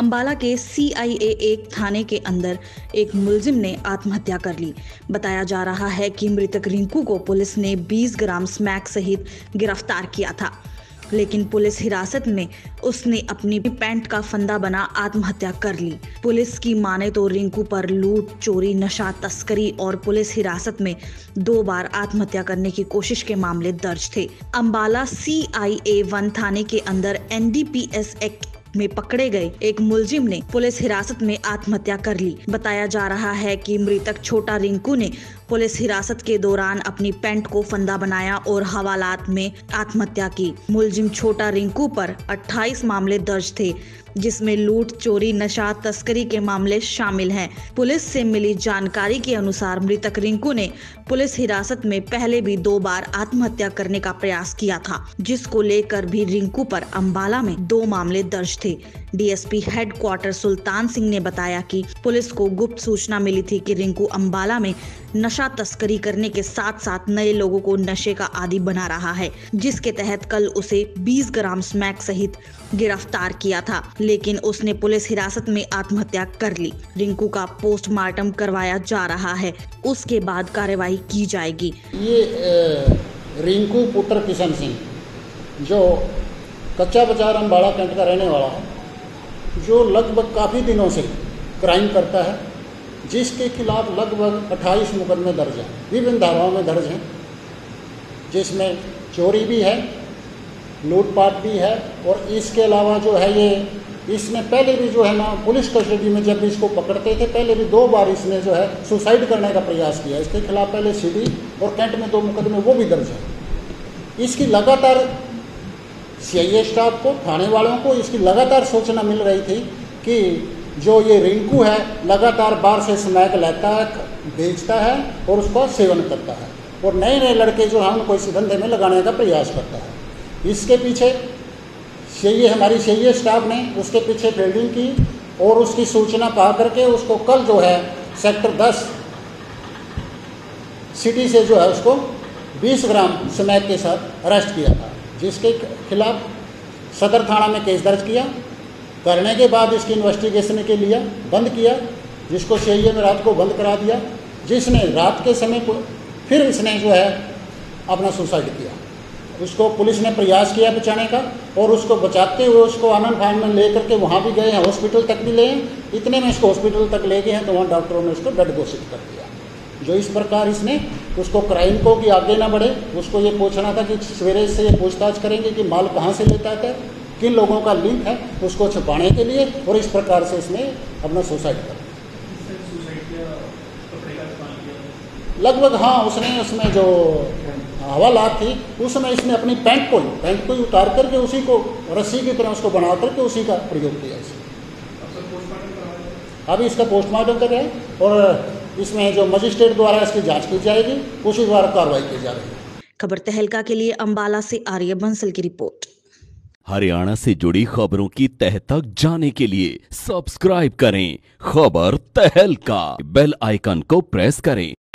अंबाला के CIA एक थाने के अंदर एक मुलजिम ने आत्महत्या कर ली। बताया जा रहा है कि मृतक रिंकू को पुलिस ने 20 ग्राम स्मैक सहित गिरफ्तार किया था, लेकिन पुलिस हिरासत में उसने अपनी पैंट का फंदा बना आत्महत्या कर ली। पुलिस की माने तो रिंकू पर लूट, चोरी, नशा तस्करी और पुलिस हिरासत में 2 बार आत्महत्या करने की कोशिश के मामले दर्ज थे। अंबाला CIA 1 थाने के अंदर NDPS एक्ट में पकड़े गए एक मुलजिम ने पुलिस हिरासत में आत्महत्या कर ली। बताया जा रहा है कि मृतक छोटा रिंकू ने पुलिस हिरासत के दौरान अपनी पैंट को फंदा बनाया और हवालात में आत्महत्या की। मुलजिम छोटा रिंकू पर 28 मामले दर्ज थे, जिसमें लूट, चोरी, नशा तस्करी के मामले शामिल हैं। पुलिस से मिली जानकारी के अनुसार मृतक रिंकू ने पुलिस हिरासत में पहले भी 2 बार आत्महत्या करने का प्रयास किया था, जिसको लेकर भी रिंकू पर अंबाला में 2 मामले दर्ज थे। DSP हेडक्वार्टर सुल्तान सिंह ने बताया कि पुलिस को गुप्त सूचना मिली थी कि रिंकू अंबाला में नशा तस्करी करने के साथ साथ नए लोगों को नशे का आदी बना रहा है, जिसके तहत कल उसे 20 ग्राम स्मैक सहित गिरफ्तार किया था, लेकिन उसने पुलिस हिरासत में आत्महत्या कर ली। रिंकू का पोस्टमार्टम करवाया जा रहा है, उसके बाद कार्रवाई की जाएगी। ये रिंकू पुत्र किशन सिंह जो कच्चा बाजार अंबाला कैंट का रहने वाला है, जो लगभग काफ़ी दिनों से क्राइम करता है, जिसके खिलाफ लगभग 28 मुकदमे दर्ज हैं, विभिन्न धाराओं में दर्ज हैं, जिसमें चोरी भी है, लूटपाट भी है। और इसके अलावा जो है ये इसने पहले भी जो है ना पुलिस कस्टडी में जब इसको पकड़ते थे पहले भी 2 बार इसने जो है सुसाइड करने का प्रयास किया। इसके खिलाफ पहले सिटी और कैंट में 2 मुकदमे वो भी दर्ज है। इसकी लगातार CIA स्टाफ को, थाने वालों को इसकी लगातार सूचना मिल रही थी कि जो ये रिंकू है लगातार बाहर से स्मैक लेता है, बेचता है और उसका सेवन करता है और नए नए लड़के जो हैं उनको इस धंधे में लगाने का प्रयास करता है। इसके पीछे हमारी CIA स्टाफ ने उसके पीछे फील्डिंग की और उसकी सूचना पा करके उसको कल जो है सेक्टर 10 सिटी से जो है उसको 20 ग्राम स्मैक के साथ अरेस्ट किया था, जिसके खिलाफ सदर थाना में केस दर्ज किया। करने के बाद इसकी इन्वेस्टिगेशन के लिए बंद किया, जिसको CIA में रात को बंद करा दिया, जिसने रात के समय को फिर इसने जो है अपना सुसाइड किया। उसको पुलिस ने प्रयास किया बचाने का और उसको बचाते हुए उसको आनंद फान में ले करके वहाँ भी गए हैं, हॉस्पिटल तक भी ले हैं। इतने में इसको हॉस्पिटल तक ले गए हैं तो वहाँ डॉक्टरों ने उसको डेड घोषित कर दिया। जो इस प्रकार इसने उसको क्राइम को कि आगे ना बढ़े, उसको ये पूछना था कि सवेरे से ये पूछताछ करेंगे कि माल कहाँ से लेता है, किन लोगों का लिंक है, उसको छुपाने के लिए और इस प्रकार से इसने अपना सुसाइड कर लगभग उसने उसमें जो हवालात थी उसमें इसने अपनी पैंट को ही उतार करके उसी को रस्सी की तरह उसको बना करके उसी का प्रयोग किया। अभी इसका पोस्टमार्टम कर रहे हैं और इसमें जो मजिस्ट्रेट द्वारा इसकी जांच की जाएगी उसी द्वारा कार्रवाई की जा रही है। खबर तहलका के लिए अंबाला से आर्य बंसल की रिपोर्ट। हरियाणा से जुड़ी खबरों की तह तक जाने के लिए सब्सक्राइब करें खबर तहलका, बेल आइकन को प्रेस करें।